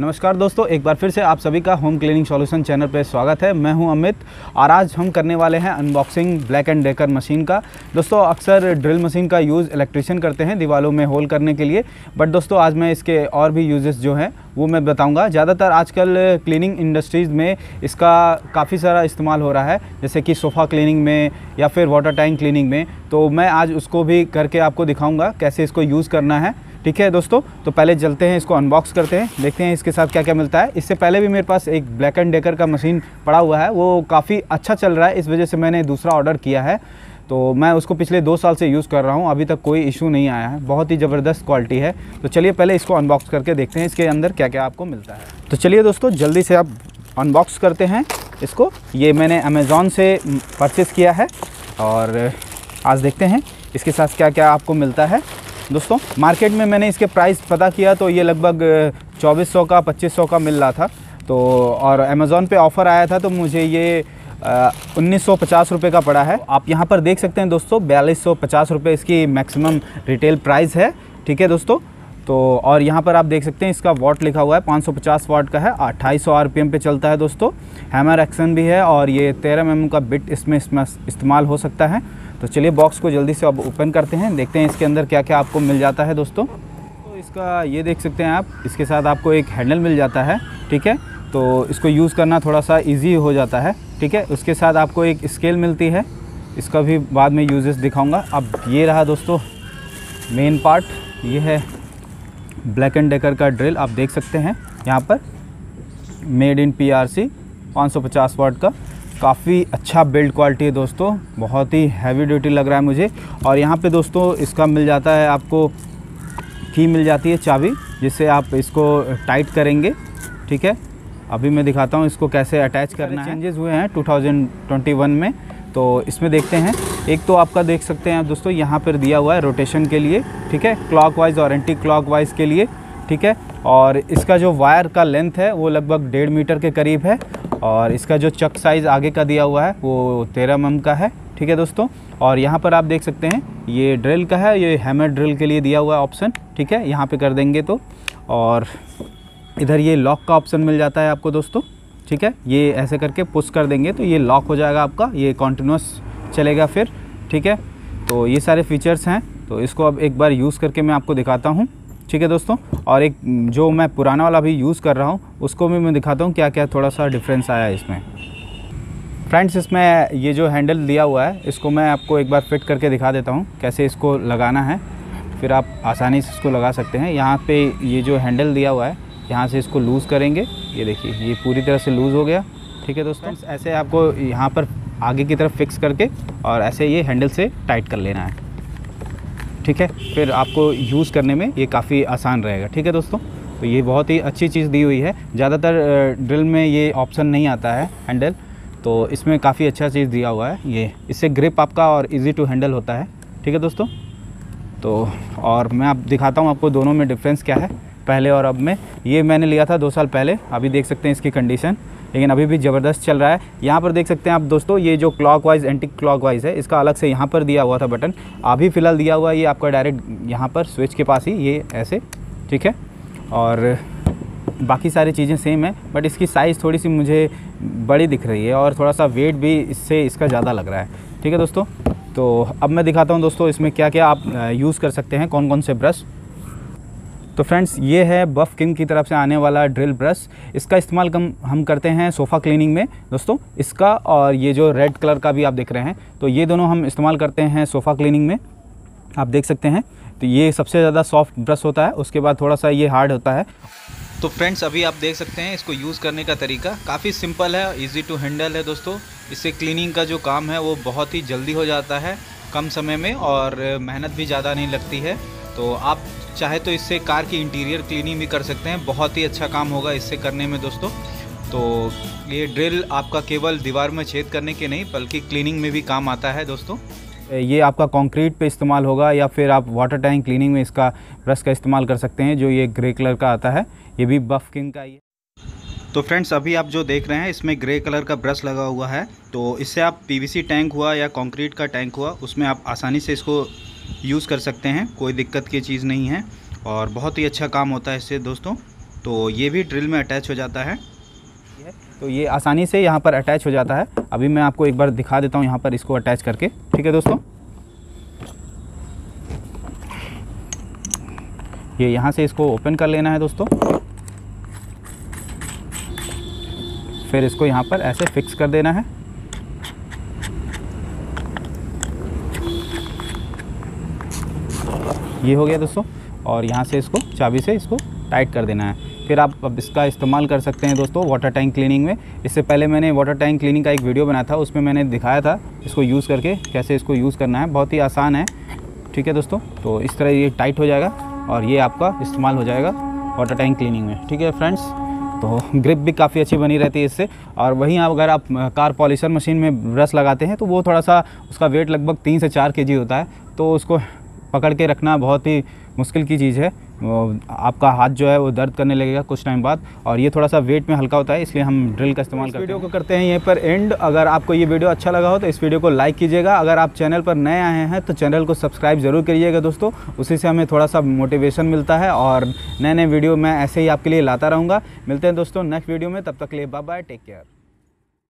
नमस्कार दोस्तों, एक बार फिर से आप सभी का होम क्लीनिंग सॉल्यूशन चैनल पर स्वागत है। मैं हूं अमित और आज हम करने वाले हैं unboxing black and Decker machine का। दोस्तों, अक्सर ड्रिल मशीन का यूज़ इलेक्ट्रिशियन करते हैं दीवारों में होल करने के लिए, बट दोस्तों आज मैं इसके और भी यूजेस जो हैं वो मैं बताऊंगा। ज़्यादातर आजकल क्लीनिंग इंडस्ट्रीज़ में इसका काफ़ी सारा इस्तेमाल हो रहा है, जैसे कि सोफ़ा क्लीनिंग में या फिर वाटर टैंक क्लीनिंग में। तो मैं आज उसको भी करके आपको दिखाऊँगा कैसे इसको यूज़ करना है। ठीक है दोस्तों, तो पहले चलते हैं, इसको अनबॉक्स करते हैं, देखते हैं इसके साथ क्या क्या मिलता है। इससे पहले भी मेरे पास एक ब्लैक एंड डेकर का मशीन पड़ा हुआ है, वो काफ़ी अच्छा चल रहा है, इस वजह से मैंने दूसरा ऑर्डर किया है। तो मैं उसको पिछले 2 साल से यूज़ कर रहा हूँ, अभी तक कोई इशू नहीं आया है, बहुत ही ज़बरदस्त क्वालिटी है। तो चलिए पहले इसको अनबॉक्स करके देखते हैं इसके अंदर क्या क्या आपको मिलता है। तो चलिए दोस्तों जल्दी से आप अनबॉक्स करते हैं इसको। ये मैंने अमेज़ॉन से परचेज़ किया है और आज देखते हैं इसके साथ क्या क्या आपको मिलता है। दोस्तों मार्केट में मैंने इसके प्राइस पता किया तो ये लगभग 2400 का 2500 का मिल रहा था, तो और अमेज़ॉन पे ऑफ़र आया था तो मुझे ये 1950 रुपये का पड़ा है। आप यहाँ पर देख सकते हैं दोस्तों 4250 रुपये इसकी मैक्सिमम रिटेल प्राइस है। ठीक है दोस्तों, तो और यहाँ पर आप देख सकते हैं इसका वॉट लिखा हुआ है, 550 वॉट का है, 2800 RPM पे चलता है दोस्तों। हैमर एक्शन भी है और ये 13 mm का बिट इसमें इस्तेमाल हो सकता है। तो चलिए बॉक्स को जल्दी से अब ओपन करते हैं, देखते हैं इसके अंदर क्या क्या आपको मिल जाता है। दोस्तों तो इसका ये देख सकते हैं आप, इसके साथ आपको एक हैंडल मिल जाता है। ठीक है, तो इसको यूज़ करना थोड़ा सा ईजी हो जाता है। ठीक है, उसके साथ आपको एक स्केल मिलती है, इसका भी बाद में यूजेस दिखाऊँगा। अब ये रहा दोस्तों मेन पार्ट, ये है ब्लैक एंड डेकर का ड्रिल, आप देख सकते हैं यहाँ पर मेड इन PRC, 550 वाट का, काफ़ी अच्छा बिल्ड क्वालिटी है दोस्तों, बहुत ही हैवी ड्यूटी लग रहा है मुझे। और यहाँ पे दोस्तों इसका मिल जाता है आपको, की मिल जाती है चाबी जिससे आप इसको टाइट करेंगे। ठीक है, अभी मैं दिखाता हूँ इसको कैसे अटैच करना है। चेंजेस हुए हैं 2021 में, तो इसमें देखते हैं। एक तो आपका देख सकते हैं आप दोस्तों यहाँ पर दिया हुआ है रोटेशन के लिए, ठीक है, क्लॉकवाइज और एंटी क्लॉकवाइज के लिए। ठीक है, और इसका जो वायर का लेंथ है वो लगभग 1.5 मीटर के करीब है, और इसका जो चक साइज़ आगे का दिया हुआ है वो 13 mm का है। ठीक है दोस्तों, और यहाँ पर आप देख सकते हैं ये ड्रिल का है, ये हैमर ड्रिल के लिए दिया हुआ है ऑप्शन। ठीक है, यहाँ पर कर देंगे तो, और इधर ये लॉक का ऑप्शन मिल जाता है आपको दोस्तों। ठीक है, ये ऐसे करके पुश कर देंगे तो ये लॉक हो जाएगा आपका, ये कॉन्टिन्यूस चलेगा फिर। ठीक है, तो ये सारे फीचर्स हैं, तो इसको अब एक बार यूज़ करके मैं आपको दिखाता हूँ। ठीक है दोस्तों, और एक जो मैं पुराना वाला भी यूज़ कर रहा हूँ उसको भी मैं दिखाता हूँ क्या क्या थोड़ा सा डिफरेंस आया है इसमें। फ्रेंड्स, इसमें ये जो हैंडल दिया हुआ है इसको मैं आपको एक बार फिट करके दिखा देता हूँ कैसे इसको लगाना है, फिर आप आसानी से इसको लगा सकते हैं। यहाँ पर ये जो हैंडल दिया हुआ है यहाँ से इसको लूज़ करेंगे, ये देखिए ये पूरी तरह से लूज़ हो गया। ठीक है दोस्तों, ऐसे आपको यहाँ पर आगे की तरफ फिक्स करके और ऐसे ये हैंडल से टाइट कर लेना है। ठीक है, फिर आपको यूज़ करने में ये काफ़ी आसान रहेगा। ठीक है दोस्तों, तो ये बहुत ही अच्छी चीज़ दी हुई है, ज़्यादातर ड्रिल में ये ऑप्शन नहीं आता है हैंडल, तो इसमें काफ़ी अच्छा चीज़ दिया हुआ है ये, इससे ग्रिप आपका और इजी टू हैंडल होता है। ठीक है दोस्तों, तो और मैं आप दिखाता हूँ आपको दोनों में डिफरेंस क्या है पहले और अब में। ये मैंने लिया था 2 साल पहले, अभी देख सकते हैं इसकी कंडीशन, लेकिन अभी भी ज़बरदस्त चल रहा है। यहाँ पर देख सकते हैं आप दोस्तों ये जो क्लॉकवाइज एंटी क्लॉकवाइज है इसका अलग से यहाँ पर दिया हुआ था बटन, अभी फ़िलहाल दिया हुआ है ये आपका डायरेक्ट यहाँ पर स्विच के पास ही, ये ऐसे। ठीक है, और बाकी सारी चीज़ें सेम है, बट इसकी साइज़ थोड़ी सी मुझे बड़ी दिख रही है और थोड़ा सा वेट भी इससे इसका ज़्यादा लग रहा है। ठीक है दोस्तों, तो अब मैं दिखाता हूँ दोस्तों इसमें क्या क्या आप यूज़ कर सकते हैं, कौन कौन से ब्रश। तो फ्रेंड्स, ये है बफ किंग की तरफ से आने वाला ड्रिल ब्रश, इसका इस्तेमाल हम करते हैं सोफ़ा क्लीनिंग में दोस्तों इसका, और ये जो रेड कलर का भी आप देख रहे हैं तो ये दोनों हम इस्तेमाल करते हैं सोफ़ा क्लीनिंग में, आप देख सकते हैं। तो ये सबसे ज़्यादा सॉफ्ट ब्रश होता है, उसके बाद थोड़ा सा ये हार्ड होता है। तो फ्रेंड्स, अभी आप देख सकते हैं इसको यूज़ करने का तरीका काफ़ी सिंपल है, ईजी टू हैंडल है दोस्तों। इससे क्लीनिंग का जो काम है वो बहुत ही जल्दी हो जाता है कम समय में, और मेहनत भी ज़्यादा नहीं लगती है। तो आप चाहे तो इससे कार की इंटीरियर क्लीनिंग भी कर सकते हैं, बहुत ही अच्छा काम होगा इससे करने में दोस्तों। तो ये ड्रिल आपका केवल दीवार में छेद करने के नहीं बल्कि क्लीनिंग में भी काम आता है दोस्तों। ये आपका कंक्रीट पे इस्तेमाल होगा या फिर आप वाटर टैंक क्लीनिंग में इसका ब्रश का इस्तेमाल कर सकते हैं, जो ये ग्रे कलर का आता है, ये भी बफ किंग का ही है। तो फ्रेंड्स, अभी आप जो देख रहे हैं इसमें ग्रे कलर का ब्रश लगा हुआ है, तो इससे आप PVC टैंक हुआ या कंक्रीट का टैंक हुआ उसमें आप आसानी से इसको यूज़ कर सकते हैं, कोई दिक्कत की चीज़ नहीं है और बहुत ही अच्छा काम होता है इससे दोस्तों। तो ये भी ड्रिल में अटैच हो जाता है, तो ये आसानी से यहाँ पर अटैच हो जाता है। अभी मैं आपको एक बार दिखा देता हूँ यहाँ पर इसको अटैच करके, ठीक है दोस्तों। ये यहाँ से इसको ओपन कर लेना है दोस्तों, फिर इसको यहाँ पर ऐसे फिक्स कर देना है। ये हो गया दोस्तों, और यहाँ से इसको चाबी से इसको टाइट कर देना है। फिर आप अब इसका इस्तेमाल कर सकते हैं दोस्तों वाटर टैंक क्लीनिंग में। इससे पहले मैंने वाटर टैंक क्लीनिंग का एक वीडियो बनाया था, उसमें मैंने दिखाया था इसको यूज़ करके कैसे इसको यूज़ करना है, बहुत ही आसान है, ठीक है दोस्तों। तो इस तरह ये टाइट हो जाएगा और ये आपका इस्तेमाल हो जाएगा वाटर टैंक क्लीनिंग में, ठीक है फ्रेंड्स। तो ग्रिप भी काफ़ी अच्छी बनी रहती है इससे। और वहीं अगर आप कार पॉलिशर मशीन में ब्रश लगाते हैं तो वो थोड़ा सा उसका वेट लगभग 3 से 4 kg होता है, तो उसको पकड़ के रखना बहुत ही मुश्किल की चीज़ है। आपका हाथ जो है वो दर्द करने लगेगा कुछ टाइम बाद, और ये थोड़ा सा वेट में हल्का होता है, इसलिए हम ड्रिल का इस्तेमाल करते हैं। वीडियो को करते हैं यहीं पर एंड। अगर आपको ये वीडियो अच्छा लगा हो तो इस वीडियो को लाइक कीजिएगा। अगर आप चैनल पर नए आए हैं तो चैनल को सब्सक्राइब ज़रूर करिएगा दोस्तों, उसी से हमें थोड़ा सा मोटिवेशन मिलता है, और नए नए वीडियो मैं ऐसे ही आपके लिए लाता रहूँगा। मिलते हैं दोस्तों नेक्स्ट वीडियो में, तब तक के लिए बाय बाय, टेक केयर।